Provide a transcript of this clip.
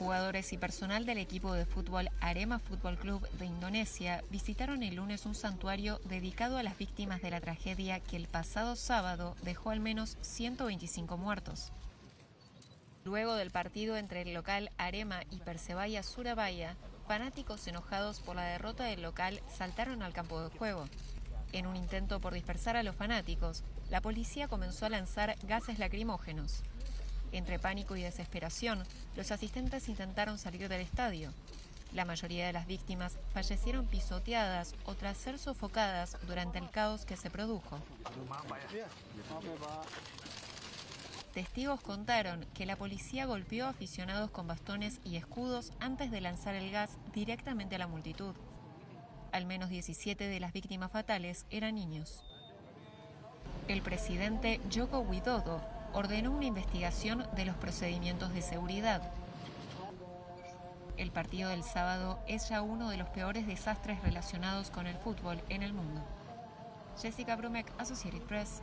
Jugadores y personal del equipo de fútbol Arema Football Club de Indonesia visitaron el lunes un santuario dedicado a las víctimas de la tragedia que el pasado sábado dejó al menos 125 muertos. Luego del partido entre el local Arema y Persebaya Surabaya, fanáticos enojados por la derrota del local saltaron al campo de juego. En un intento por dispersar a los fanáticos, la policía comenzó a lanzar gases lacrimógenos. Entre pánico y desesperación, los asistentes intentaron salir del estadio. La mayoría de las víctimas fallecieron pisoteadas o tras ser sofocadas durante el caos que se produjo. Testigos contaron que la policía golpeó a aficionados con bastones y escudos antes de lanzar el gas directamente a la multitud. Al menos 17 de las víctimas fatales eran niños. El presidente Joko Widodo ordenó una investigación de los procedimientos de seguridad. El partido del sábado es ya uno de los peores desastres relacionados con el fútbol en el mundo. Yesica Brumec, Associated Press.